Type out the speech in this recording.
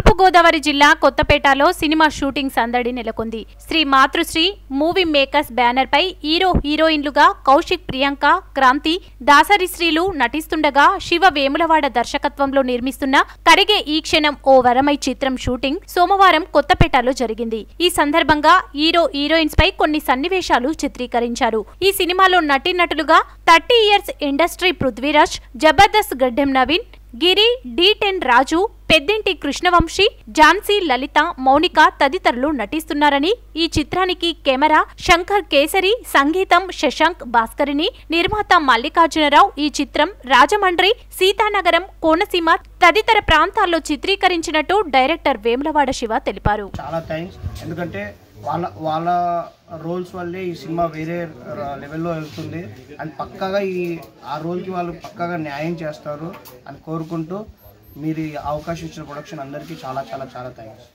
తూర్పు గోదావరి జిల్లా కొత్తపేటలో సినిమా షూటింగ్ సందడి నెలకొంది. శ్రీ మాతృశ్రీ మూవీ మేకర్స్ బ్యానర్ పై హీరో హీరోయిన్లుగా కౌశిక్, ప్రియాంక, క్రాంతి, దాసరి శ్రీలు నటిస్తుండగా శివ వేములవాడ దర్శకత్వంలో నిర్మిస్తున్న కరిగే ఈక్షణం ఓ వరమై చిత్రం షూటింగ్ సోమవారం కొత్తపేటలో జరిగింది. ఈ సందర్భంగా హీరో హీరోయిన్స్ పై కొన్ని సన్నివేశాలు చిత్రీకరించారు. ఈ సినిమాలో నటినటులుగా 30 years industry Prithviraj, Jabardasth Gaddam Naveen, Giri, D10 Raju, Peddinti Krishnavamsi, Jhansi, లలిత, మౌనిక తదితరులు నటిస్తున్నారని, ఈ చిత్రానికి కెమెరా శంకర్ కేసరి, సంగీతం శశాంక్ భాస్కరిని, నిర్మాత మల్లికార్జునరావు. ఈ చిత్రం రాజమండ్రి, సీతానగరం, కోనసీమ తదితర ప్రాంతాల్లో చిత్రీకరించినట్టు డైరెక్టర్ వేములవాడ శివ తెలిపారు. చాలా థ్యాంక్స్, ఎందుకంటే వాళ్ళ రోల్స్ వల్లే ఈ సినిమా వేరే లెవెల్లో వెళ్తుంది అండ్ పక్కాగా ఆ రోల్కి వాళ్ళు పక్కాగా న్యాయం చేస్తారు అని కోరుకుంటూ మీరు అవకాశం ఇచ్చిన ప్రొడక్షన్ అందరికీ చాలా చాలా చాలా థ్యాంక్స్.